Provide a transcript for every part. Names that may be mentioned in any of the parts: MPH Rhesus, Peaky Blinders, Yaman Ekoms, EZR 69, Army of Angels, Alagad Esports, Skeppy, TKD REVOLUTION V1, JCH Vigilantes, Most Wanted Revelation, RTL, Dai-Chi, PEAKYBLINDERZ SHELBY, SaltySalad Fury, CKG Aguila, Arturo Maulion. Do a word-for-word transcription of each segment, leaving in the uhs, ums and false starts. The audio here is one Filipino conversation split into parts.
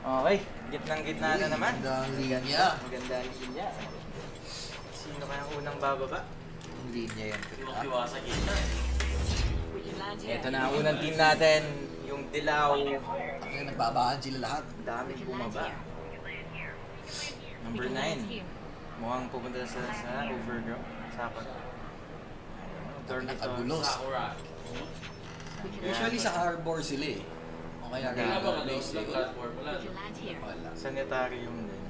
Okay, gitnang-gitna na naman. Magandang linya. Magandang linya. Sino kaya unang bababa? Ang linya yan. Ito na ang unang team natin. Yung dilaw. Kaya nagbabaan sila lahat. Ang daming bumaba. Number nine. Mukhang pupunta sa sa overground. Sapat. Turn ito sa Orak. Usually sa harbor sila eh. Okay, okay. Sanitarium din.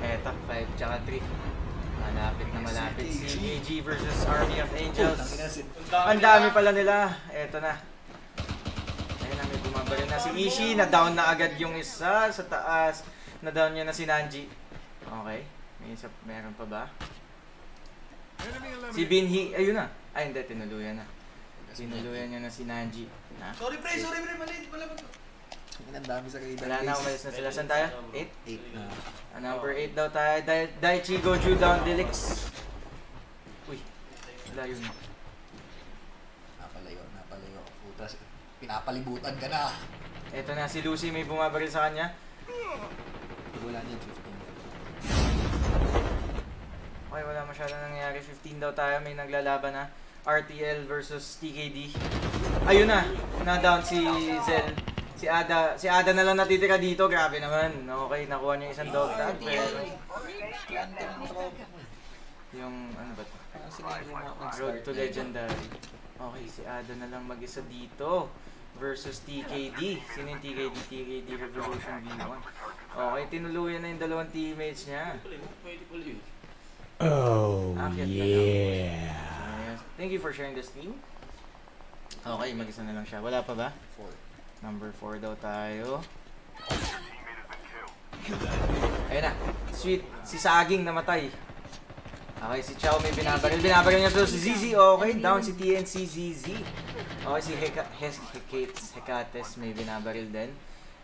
Eto, five tsaka three. Malapit na malapit. C K G versus Army of Angels. Ang dami pala nila. Eto na. Ayun na, may bumabari na si Ishii. Na-down na agad yung isa sa taas. Na-down niya na si Nanji. Okay. May isa, meron pa ba? Si Binhi. Ayun na. Ay, hindi. Tinuluyan na. Sinuluyan niya na si Nanji. Na? Sorry pre, sorry pre, maliit pala ba ito? Ang dami sa kaibang place. Wala na, umalis na sila. Saan tayo? eight? eight na. Uh, number eight daw tayo. Dai-Chi, Goju, down, Delix. Uy, layo na. Napalayo, napalayo. Putas, pinapalibutan ka na. Ito na, si Lucy may bumabaril sa kanya. Wala niya, fifteen. Okay, wala masyadong nangyari. fifteen daw tayo, may naglalaban na. R T L versus T K D. Ayun na, na-down si Zel. Si Ada, si Ada na lang natitira dito. Grabe naman. Okay, nakuha niya isang dog tag. Yung ano ba ito? Road to Legendary. Okay, si Ada na lang mag-isa dito. Versus T K D. Sino yung T K D? T K D Revolution V one. Okay, tinuluyan na yung dalawang teammates niya. Oh, yeah. Thank you for sharing the stream. Okay, mag-isa na lang siya. Wala pa ba? Four. Number four daw tayo. Ayun na. Sweet. Si Saging namatay. Okay, si Chow may binabaril. Binabaril niya to si Z Z. Okay, down si T N C Z Z. Okay, si Heka Hes Hekates, Hekates may binabaril din.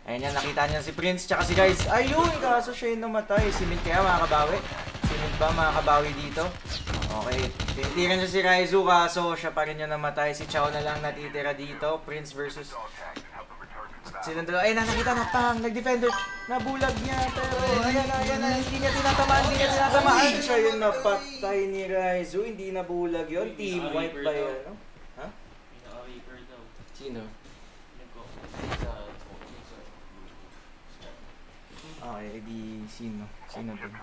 Ayun yan, nakita niya si Prince tsaka si guys. Ayun, kaso siya yung namatay. Si Mint kaya makakabawi. Si Mint ba makakabawi dito? Okay, tinitiran siya si Raizu kaso siya pa rin yung namatay. Si Chow na lang natitira dito. Prince versus silang dalawa. Ayun na, nakita na pang nag-defender. Nabulag niya pero ayan na, ayan na. Hindi niya tinatamaan, hindi niya tinatamaan. Siya yung napatay ni Raizu. Hindi nabulag yun. Team wipe ba yun? Ha? Sino? Okay, edi sino? Sino doon?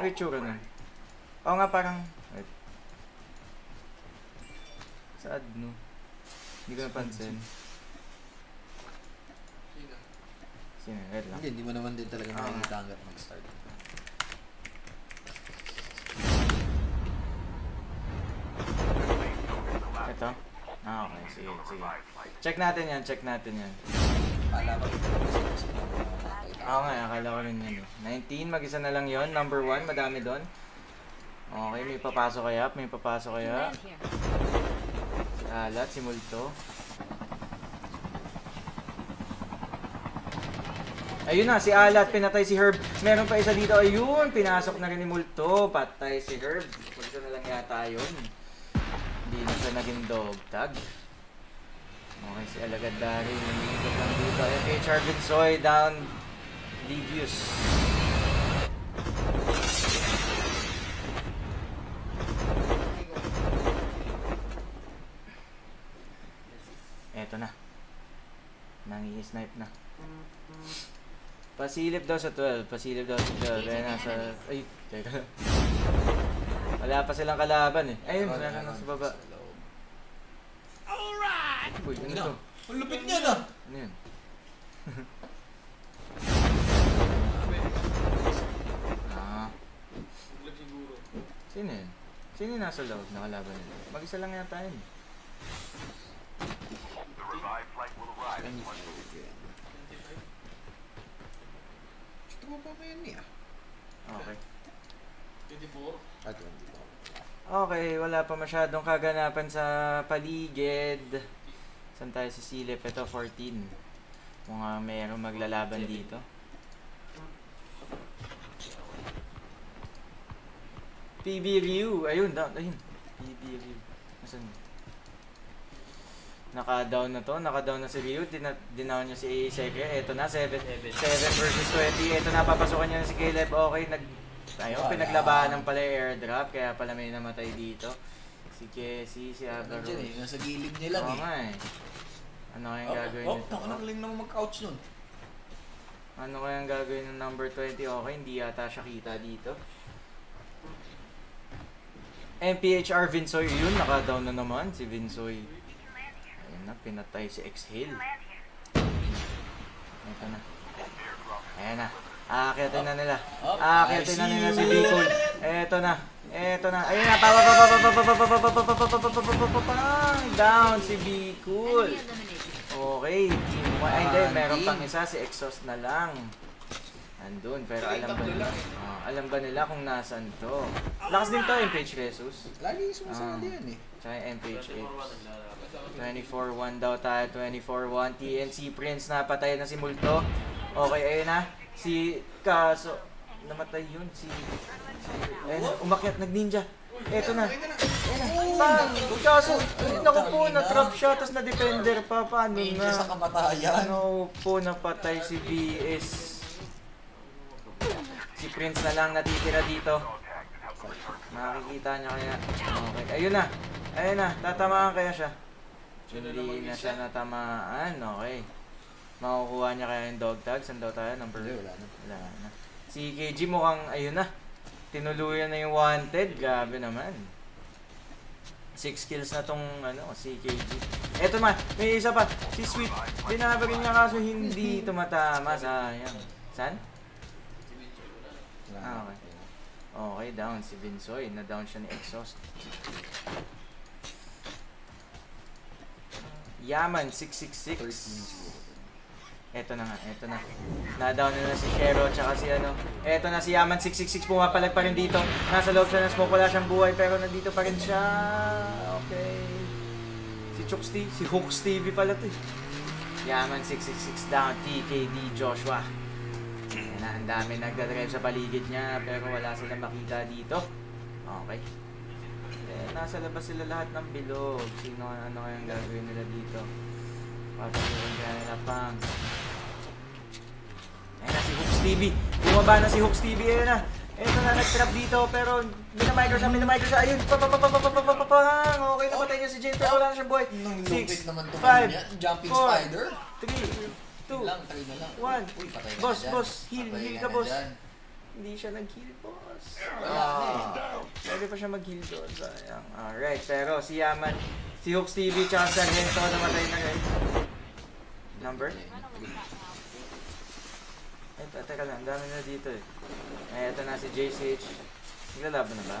Ang itsura na. Oo nga, parang... Wait. Saad, no? Hindi ko napansin. Sino? Sino? Wait lang. Hindi, hindi mo naman din talaga nakikita hanggang mag-start. Ito? Ah, okay. Sige, sige. Check natin yan, check natin yan. Akala ko rin yun. Oo nga, akala ko rin yun. nineteen, mag-isa na lang yun. Number one, madami doon. Okay, may papasok kaya, may papasok kaya. Si Alat, si Multo. Ayun na, si Alat, pinatay si Herb. Meron pa isa dito, ayun, pinasok na rin ni Multo. Patay si Herb, pulso na lang yata yun. Hindi na siya naging dog tag. Okay, si Alagad Dari, nangingkot lang dito. M P H R Vinsoy, down, Livius. Eto na. Nangi-snipe na. Pasilip daw sa twelve. Pasilip daw sa twelve. Ayun na sa... Ay, teka. Wala pa silang kalaban eh. Ayun, wala na sa baba. Alright! Uy, ano ito? Ang lupit niya na! Ano yun? Ah. Sino yun? Sino yung nasa loob na kalaban nila? Mag-isa lang yata yun. Ito mo pa kayo niya? Okay. twenty-four? Ah, twenty-four. Okay, wala pa masyadong kaganapan sa paligid. Saan tayo sa silip? Ito, fourteen. Mga mayroong maglalaban dito. P B Ryu. Ayun, down. Ayun. P B Ryu. Nasaan? Naka-down na to, naka-down na si Ryu, dinaw niya si Seke, eto na, seven versus twenty, eto na, papasukan niya na si Caleb, okay, nag, ayun, pinaglabanan pala yung airdrop, kaya pala may namatay dito. Si Kessie, si Agarus. Nandiyan eh, nasa gilid nila eh. Oo nga eh. Ano kayang gagawin nito? Oh, nakakaling naman mag-couch nun. Ano kayang gagawin ng number twenty? Okay, hindi yata siya kita dito. M P H R Vinsoy yun, naka-down na naman si Vinsoy. Na, pinatay si Exhale. Ito na. Ayan na. Aakitin na nila. Aakitin na nila si Bicol. Ito na. Ito na. Ayan na. Down si Bicol. Okay. Ay, hindi. Meron pang isa. Si Exhaust na lang. Andun. Pero alam ba nila? Alam ba nila kung nasaan to? Lakas din to, M P H Resus. Lagi sumasali yan eh. Tsaka yung M P H Apes. twenty-four one daw tayo, twenty-four one. T N C Prince, napatay na si Multo. Okay, ayun na. Si Kaso, namatay yun. Si, si ayun na, umakyat, nag-ninja. Eto na. Ayun na. Bang! Kaso, naku po, na-trap siya, tapos na-defender pa. Paano na? Ano po, napatay si B S. Si Prince na lang natitira dito. Makikita niya kaya. Okay, ayun na. Ayun na, tatamaan kaya siya. Hindi na siya natamaan, okay. Makukuha niya kaya yung dog tag. Saan daw tayo? Number? Wala na. Wala na. Si K G mukhang, ayun na. Tinuluyan na yung wanted. Grabe naman. six kills na tong, ano, si K G. Eto man, may isa pa. Si Sweet. Binabagin niya kaso hindi tumatama. Sayang. Saan? Ah, okay. Okay, down. Si Vinsoy. Na-down siya ni Exhaust. Yaman, six six six. Eto na nga, eto na. Na-down na na si Shero, tsaka si ano. Eto na si Yaman, six six six. Pumapalag pa rin dito. Nasa loob siya ng smoke. Wala siyang buhay, pero nandito pa rin siya. Okay. Si Chooks T V, si Hooks T V pala to. Yaman, six six six down. T K D, Joshua. Ayan na, ang dami nagdadrive sa paligid niya, pero wala silang makita dito. Okay. Eh, nasa labas sila lahat ng bilog. Sino, ano kayang gagawin nila dito? Papagawin ka nila pang. Ayan na si Hooks T V. Bumaba na si Hooks T V. Ayan na. Eto na, nag-trap dito. Pero minamicro siya, minamicro siya. Ayun, papapapapapapapapang. Okay, napatay niya si J P. Wala na siya boy. six, five, four, three, two, one. Boss, boss, heal, heal ka boss. Hindi siya nag-heal, boss. Ah, pwede pa siya mag-heal doon. Sayang. Alright, pero si Yaman, si Hooks T V, tsaka sa Gento, namatay na rin. Number? Eto, teka lang. Ang dami na dito eh. Eh, eto na si J C H. Naglalaban na ba?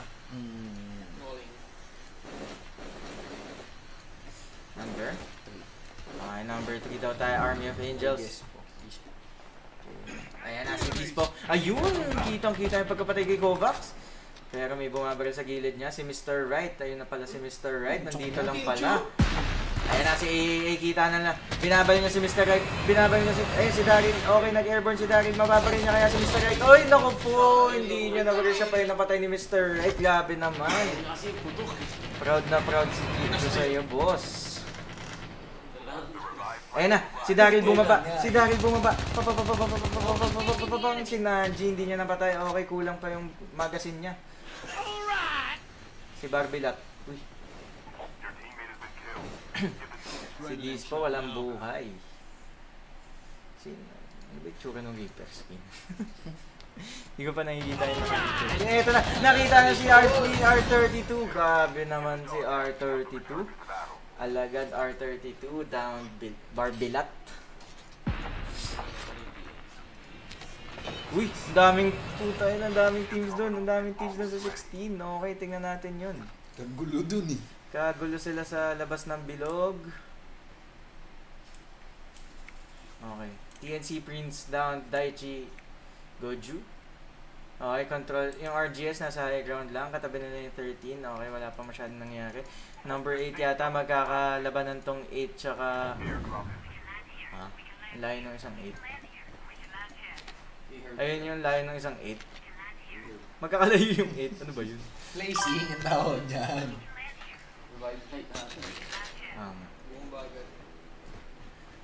Number? Okay, number three daw tayo. Army of Angels. Ayan na si Bispo. Ayun! Kitang-kita yung pagkapatay kay Kovacs. Pero may bumabaril sa gilid niya. Si Mister Right. Ayun na pala si Mister Right. Nandito lang pala. Ayan na si A A A. Kita na lang. Binabaril niya si Mister Right. Binabaril niya si... Ayun si Darin. Okay, nag-airborne si Darin. Mababaril niya kaya si Mister Right. Ay, naku po! Hindi niya nabaril siya pa yung napatay ni Mister Right. Grabe naman. Proud na proud si Kito sa'yo, boss. Ayan na, si Daryl bumaba, si Daryl bumaba. Si Nanji, hindi niya napatay. Okay, kulang pa yung magazine niya. Si Barbilat. Uy. Si Dispo, walang buhay. Ano ba yung tsura ng Reaper skin? Hindi ko pa nakikita yung nakikita. Eto na, nakita na si R thirty-two. Grabe naman si R thirty-two. Alagad R thirty-two down Barbilat. Uy, ang daming puta yun, ang daming teams doon, ang daming teams doon sa sixteen. Okay, tingnan natin yun. Kagulo doon eh. Kagulo sila sa labas ng bilog. Okay, T N C Prince down Dai-Chi Goju. Okay, control. Yung R G S nasa high ground lang. Katabi nila yung thirteen. Okay, wala pa masyadong nangyari. Number eight yata. Magkakalabanan tong eight tsaka... Ha? Ang layo ng isang eight. Ayun yung layo ng isang eight. Magkakalayo yung eight. Ano ba yun? Placing ang tao dyan. Revive plate natin. Um. Yung bagay.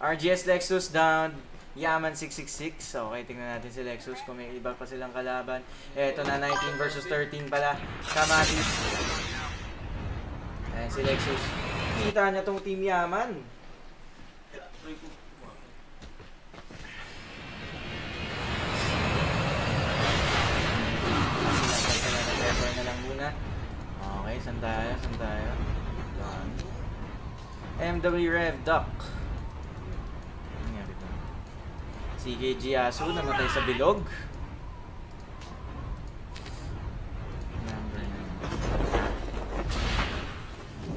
R G S Lexus down. Yaman six six six. Okay, tingnan natin si Lexus kung may iba pa silang kalaban. Eto na, nineteen versus thirteen pala. Kamatis. Ayan si Lexus. Kita niya tong team Yaman. Sila na lang muna. Okay, saan tayo? Saan tayo? M W Rev Duck. C K G Asu namatay sa bilog.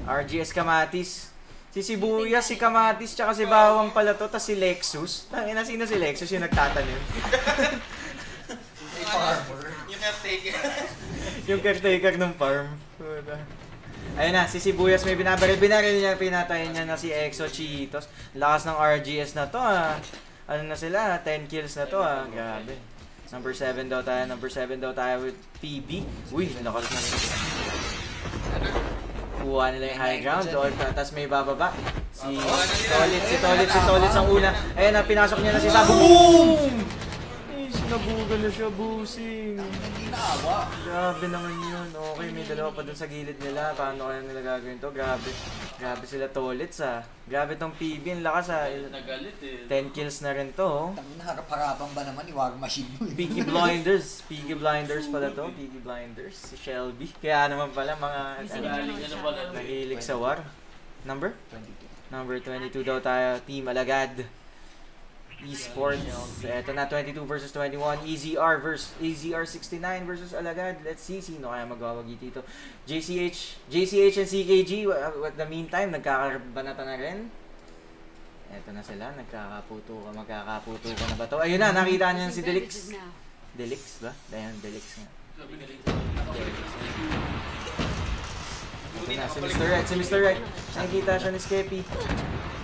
R G S Kamatis. Si Sibuya, si Kamatis, tsaka si Bawang pala to, tas si Lexus. Tangina, sino si Lexus yung nagtatanim? Yung caretaker. Yung caretaker ng farm. Ayun na, si Sibuyas may binabaril. Binaril niya, pinatayin niya na si Exo Cheetos. Lakas ng R G S na to, ah. Ano na sila, ten kills na to, ah. Grabe. Number seven daw tayo, number seven daw tayo with P B. Uy, lakas na sila. Kuha nila yung high ground, tapos may bababa. Si Tolit, si Tolit, si Tolit ang una. Ayun na, pinasok niya na si Sabu. Boom! Ay, sinabugan na siya, busing. Grabe naman yun. Okay, may dalawa pa dun sa gilid nila. Paano kaya nila gagawin to? Grabe. Grabe sila Tolits, ah. Grabe tong P B, ang lakas, ah. ten kills na rin to. Tangina, harap-harapang ba naman, iwag machine mo. Peaky Blinders, Peaky Blinders pala to, Peaky Blinders, si Shelby. Kaya naman pala mga nahilig sa war. Number? twenty-two. Number twenty-two daw tayo, Team Alagad Esports. Eto na, twenty-two versus twenty-one. E Z R versus E Z R sixty-nine versus Alagad. Let's see sino kaya magwawagi dito. J C H, J C H and C K G. At the meantime, nagkakabanata na rin. Eto na sila, nagkakaputo ka, magkakaputo ka na ba to? Ayun na, nakita niyan si Delix. Delix ba? Ayan, Delix nga. Eto na, si Mister Right, si Mister Right. Nakikita siya ni Skeppy.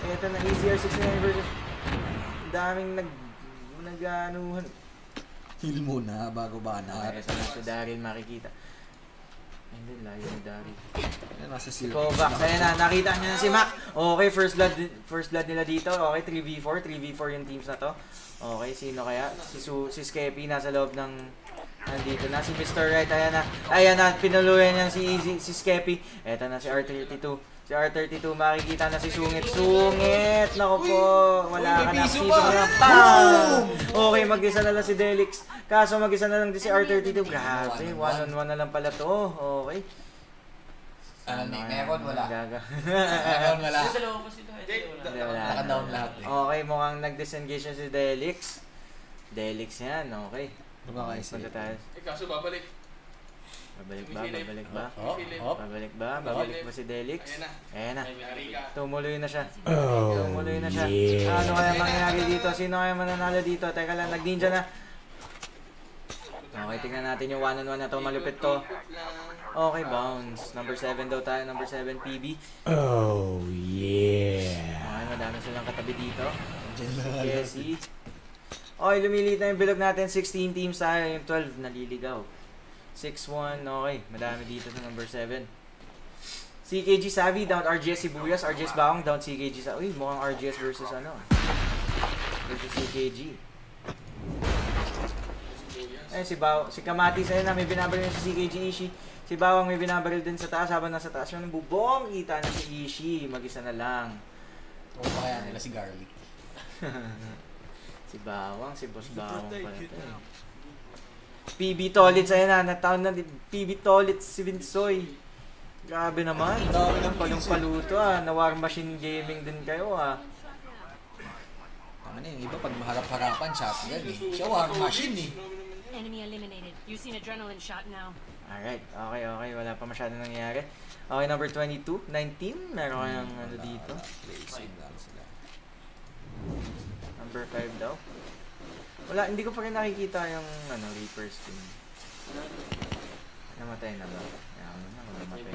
Eto na, E Z R sixty-nine versus... daming nag naganuhan. Heal muna bago ba na. Okay, sana si Darin makikita. And then layo ni Darin. Nasa si Kovac. Kaya na, nakita niya na si Mac. Okay, first blood first blood nila dito. Okay, three v four, three v four yung teams na to. Okay, sino kaya? Si Su si Skeppy nasa loob ng nandito na si Mister Right. Ayan na. Ayan na, pinuluyan niya si si Skeppy. Eto na si R thirty-two. Si R thirty-two, makikita na si Sungit. Sungit! Naku po! Wala ka na. Piso na. Pam! Okay, mag-isa na lang si Delix. Kaso mag-isa na lang din si R thirty-two. Grabe, one on one na lang pala to. Okay. Ano na meron? Wala. Meron wala. Nakadown lahat eh. Okay, mukhang nag-disengage na si Delix. Delix yan, okay. Punta tayo. Eh, kaso babalik. Babalik ba? Babalik ba? Babalik ba? Babalik ba si Delix? Ayan na. Tumuloy na siya. Tumuloy na siya. Ano kaya mangyari dito? Sino kaya mananalo dito? Teka lang, nag-ninja na. Okay, tingnan natin yung one on one na to. Malupit to. Okay, bounce. Number seven daw tayo. Number seven, P B. Oh, yeah. Okay, madami silang katabi dito. Jesse. Okay, lumilit na yung bilog natin. sixteen teams tayo. Yung twelve, naliligaw. six one, okay. Madami dito sa number seven. C K G Savvy, down R G S Sibuyas. R G S Bawang, down C K G Savvy. Uy, mukhang R G S versus ano. Versus C K G. Ayun, si Bawang. Si Kamatis, ayun na, may binabaril na si C K G Ishii. Si Bawang may binabaril din sa taas. Habang nasa taas yung bubong, kita na si Ishii. Mag-isa na lang. O kaya nila si Garlic. Si Bawang, si Boss Bawang pala ito. P B Tolits, ayun na, nataon na P B Tolits si Vinsoy. Grabe naman, ang palong paluto, ah. Na war machine gaming din kayo, ah. Tama na yung iba pag maharap-harapan, shotgun eh. Siya war machine eh. Enemy eliminated. You've seen adrenaline shot now. Alright, okay, okay, wala pa masyado nangyayari. Okay, number twenty-two, nineteen, meron kayang ano dito. Number five daw. Wala, hindi ko pa rin nakikita yung ano, Reaper's team. Namatay na ba? Ayan, namatay.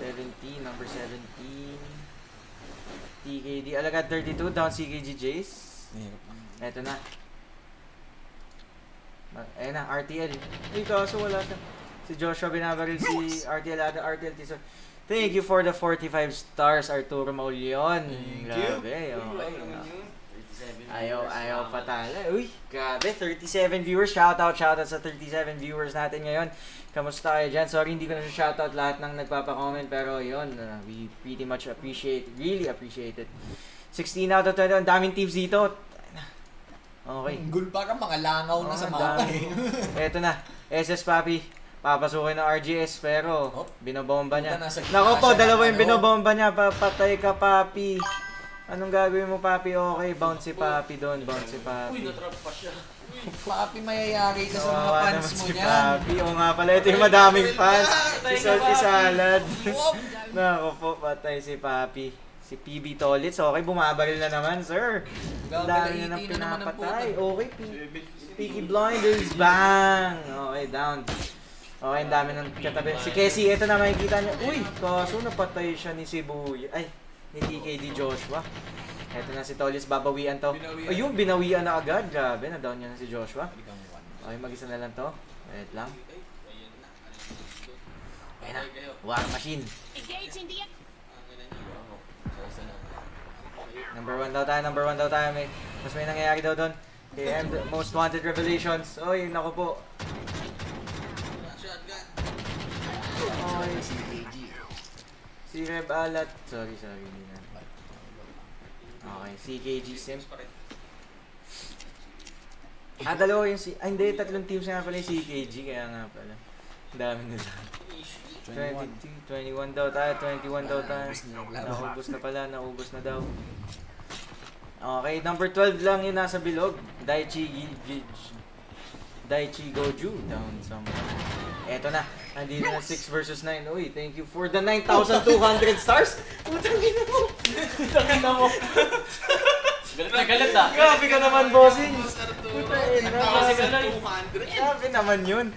seventeen, number seventeen. T K D, Alagad thirty-two, down C K G Jace. Eto na. Ayan na, R T L. Ay, kaso wala siya. Si Joshua binabaril si R T L. R T L, Thank you for the forty-five stars, Arturo Maulion. Thank grabe, you. Oh, ay, ayaw, ayaw pa talaga. Uy, grabe, thirty-seven viewers. Shoutout, shoutout sa thirty-seven viewers natin ngayon. Kamusta kayo dyan? Sorry, hindi ko na shoutout lahat ng nagpapa-comment. Pero yun, uh, we pretty much appreciate, really appreciate it. sixteen out of twenty-one. Ang daming tips dito. Okay. Gul, parang mga langaw oh, na sa mata eh. Eto na. S S Papi. Papasukin ng R G S pero oh, binobomba niya. Nako po, dalawa yung binobomba niya. Papatay ka, Papi. Anong gagawin mo, Papi? Okay, bounce si Papi doon. Bounce si Papi. Uy, natrap pa siya. Papi, mayayari ka sa mga oh, fans mo si niyan. Papi. O nga pala, ito yung madaming fans. Si SaltySalad. Nako po, patay si Papi. Si P B Tolitz, okay, bumabaril na naman, sir. Dahil na pinapatay. Okay, Peaky Blinders, bang! Okay, down. Okay, ang dami ng katabi. Si Casey, ito na makikita niya. Uy, kaso napatay siya ni Sibuya. Ay, ni T K D Joshua. Ito na si Tolitz, babawian to. Ayun, binawian na agad. Grabe, na-down niya na si Joshua. Okay, mag-isa na lang to. Wait lang. Ayun na, war machine. Engage in the act. Number one daw tayo, number one daw tayo. May, mas may nangyayari daw doon. Okay, Most Wanted Revelations. Oy, naku po. Oy, si Reb Alat. Sorry, sorry. Okay, C K G Sim. Ah, dalawa yung si... Ay, hindi. Tatlong teams nga pala yung C K G. Kaya nga pala. Ang dami nila. twenty-two, twenty-one daw tayo, twenty-one daw tayo. Naubos na pala, naubos na daw. Okay, number twelve lang yun nasa bilog. Dai-Chi Dai-Chi Goju down somewhere. Eto na, andito na six versus nine. Uy, thank you for the nine thousand two hundred stars. Utangin na mo. Utangin na mo. Galit na galit ah. Grabe ka naman, bossing. Utangin na. Grabe naman yun.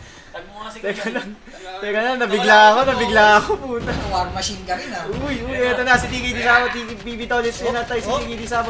Teka lang, teka lang, nabigla ako, nabigla ako, puta. War machine ka rin ah. Uy, uy, eto na, si T K D Samo, P B Tolitz, pinatay si T K D Samo.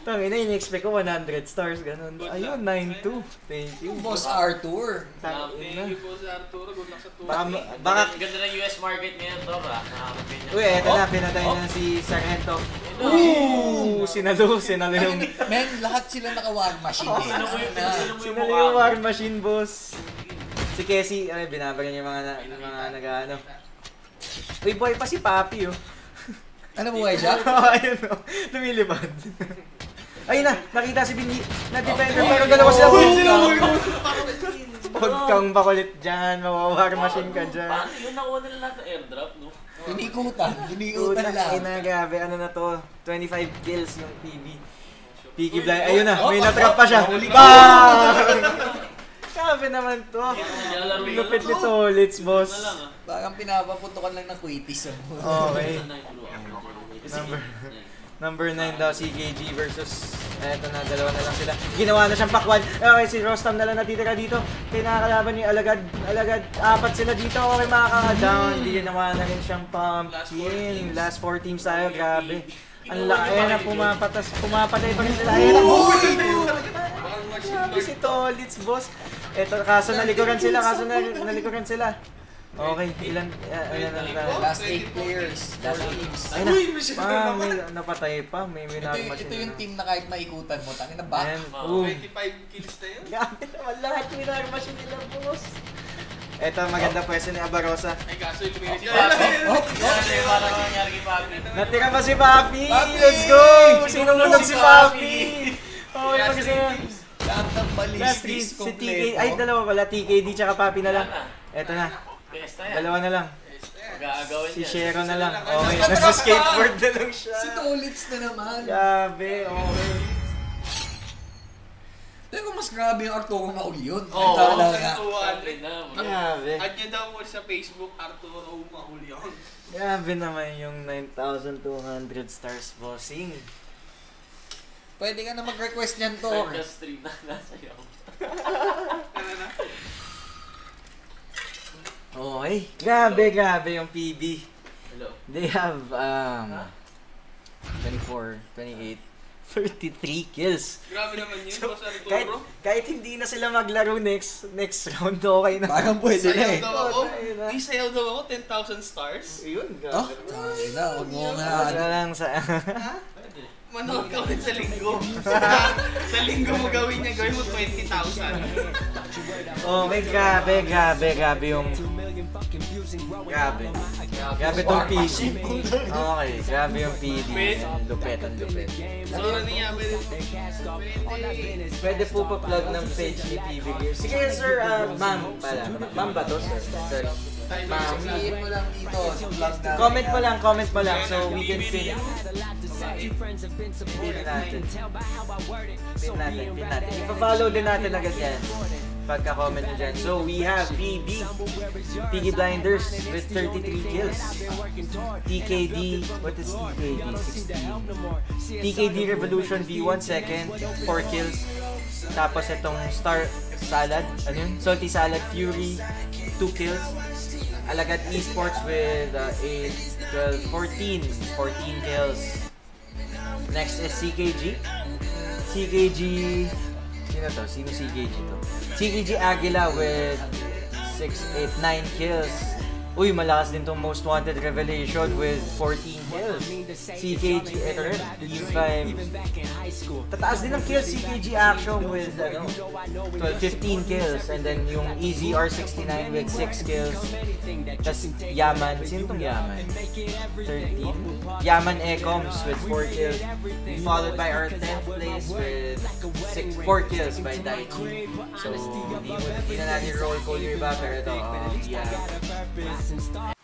Putang ina, in-expect ko one hundred stars, ganun. Ayun, nine two. Thank you. Boss Arthur. Thank you, Boss Arthur. Good luck sa tour. Ganda ng U S market ngayon, Tom, ha? Uy, eto na, pinatay na si Sargento. Ooh! Sinalo, sinalo yung... Men, lahat sila naka-war machine. Sinalo yung war machine, boss. Si Casey, ay, binabagan niya yung mga nag-ano. Uy, boy pa si Papi, oh. Ano mo, ay siya? Ayun, oh. Lumilipad. Ayun na, nakita si Binji na defender pero dalawa sila. Huwag kang bakulit dyan, mawawar machine ka dyan. Paano yun? Nakuha nila lahat ng airdrop, no? Hinikutan, hinikutan lang. Ayun na, grabe, ano na to? twenty-five kills yung P B. Peaky Blind, ayun na, may natrap pa siya. Bang! Grabe naman to. Lupit ni Tolitz, boss. Parang pinapaputukan lang ng kwitis. Okay. Number... Number nine daw, C K G versus... Eto na, dalawa na lang sila. Ginawa na siyang pakwan. Okay, si Rostam na lang natitira dito. Kinakalaban ni Alagad. Alagad, apat sila dito. Okay, makaka-down. Hindi ginawa na rin siyang pumpkin. Last four teams tayo, grabe. Ang laki na pumapatas. Pumapatay pa rin sila. Ayun na, grabe si Tolitz, boss. Eto, kaso nalikuran sila. Kaso nalikuran sila. Okay, ilan, ilan lang tayo? Last eight players, last teams. Ay na, pa, may napatay pa, may minarmasin. Ito yung team na kahit maikutan mo, tangin na back. twenty-five kills na yun? Gamit naman lahat, minarmasin nila, boss. Ito, maganda pwesto ni Abarosa. Ay, kaso yung kumiris yun. Natira pa si Papi! Let's go! Sinunod si Papi! Okay, mag-isa. Lahat ng balistics complete. Ay, dalawa pala, T K D tsaka Papi na lang. Ito na. Dalawa na lang. Si Shero na lang. Okay, nagsiskateboard na lang siya. Si Tolitz na naman. Grabe, okay. Tignan ko mas grabe yung Arturo Maulion. Oo, two hundred na. Grabe. At yun daw mo sa Facebook, Arturo Maulion. Grabe naman yung nine thousand two hundred stars bossing. Pwede ka na mag-request niyan, Tor. Sa stream na, nasa iyo. Ano na? Okay, grabe, grabe yung P B. Hello. They have um, twenty-four, twenty-eight, thirty-three kills. Grabe naman yun. So, kahit, kahit hindi na sila maglaro next next round, okay na. Parang pwede na eh. Di sayaw daw ako, ten thousand stars. Yun, grabe. Oh, tayo na, huwag mo nga. Huwag na lang sa... Manood ka ulit sa linggo. Sa linggo mo gawin niya, gawin mo twenty thousand. Oh, may grabe, grabe, grabe yung... Grabe. Grabe tong P B. Okay, grabe yung P B. Lupet, ang lupet. So, ano niya, pwede po? Pwede po pa-plug ng page ni P B. Sige, sir, ma'am pala. Ma'am ba to, sir? Sir. Ma'am. Comment mo lang, comment mo lang. So, we can see. Pinin natin. Pinin natin, pinin natin. Ipa-follow din natin agad yan. Pagka-comment nyo dyan. So, we have P B, Peaky Blinders with thirty-three kills. T K D, what is T K D? sixty. T K D Revolution V one second, four kills. Tapos itong Star Salad, ano yun? SaltySalad Fury, two kills. Alagad Esports with uh, eight, twelve, fourteen. fourteen kills. Next is C K G. C K G... Sino to? Sino C K G to? C K G Aguila with six, eight, nine kills. Uy, malakas din tong Most Wanted Revelation with fourteen kills. C K G, eto rin, E five. Tataas din ang kills, C K G Action with, ano, twelve, fifteen kills. And then yung E Z R sixty-nine with six kills. Tapos Yaman, sino tong Yaman? thirteen. Yaman Ekoms with four kills. Followed by our tenth place with six, four kills by Dai-Chi. So, hindi na natin roll call yung iba, pero ito, we have... Since